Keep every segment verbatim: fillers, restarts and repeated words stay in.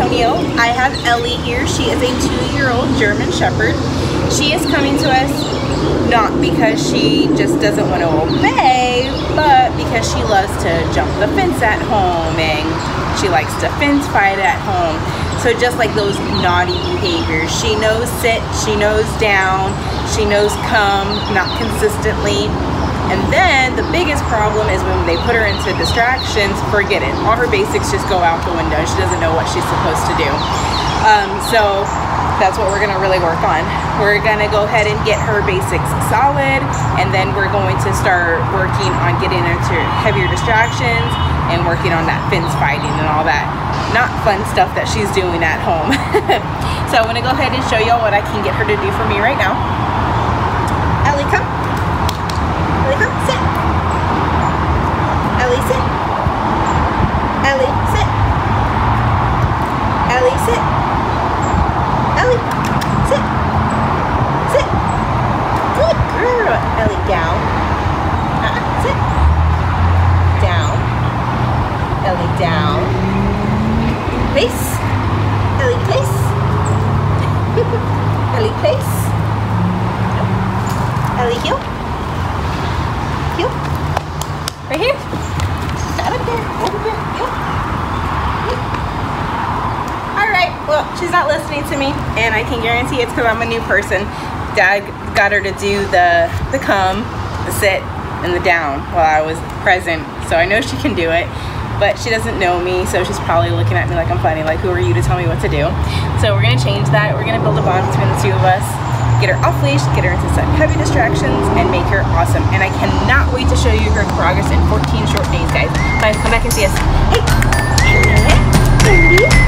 Antonio. I have Ellie here. She is a two-year-old German Shepherd. She is coming to us not because she just doesn't want to obey, but because she loves to jump the fence at home and she likes to fence fight at home. So just like those naughty behaviors, she knows sit, she knows down, she knows come, not consistently. And then the biggest problem is when they put her into distractions, forget it. All her basics just go out the window. She doesn't know what she's supposed to do. Um, so that's what we're gonna really work on. We're gonna go ahead and get her basics solid, and then we're going to start working on getting her to heavier distractions and working on that fence fighting and all that not fun stuff that she's doing at home. So I'm gonna go ahead and show y'all what I can get her to do for me right now. Ellie, come. Ellie, come, sit. Ellie, sit. Ellie, sit. Ellie, sit. Ellie, sit. Sit. Good girl. Ellie, down. Uh-uh. Sit. Down. Ellie, down. Place. Ellie, place. Ellie, place. Ellie, heel. Right here. Out of there. Over there. Yep. Yep. Alright, well, she's not listening to me, and I can guarantee it's because I'm a new person. Dad got her to do the, the come, the sit, and the down while I was present. So I know she can do it, but she doesn't know me, so she's probably looking at me like I'm funny, like who are you to tell me what to do? So we're gonna change that. We're gonna build a bond between the two of us. Get her off leash, get her into some heavy distractions, and make her awesome. And I cannot wait to show you her progress in fourteen short days, guys. Guys, come back and see us. Hey, hey, hey, hey.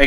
Hey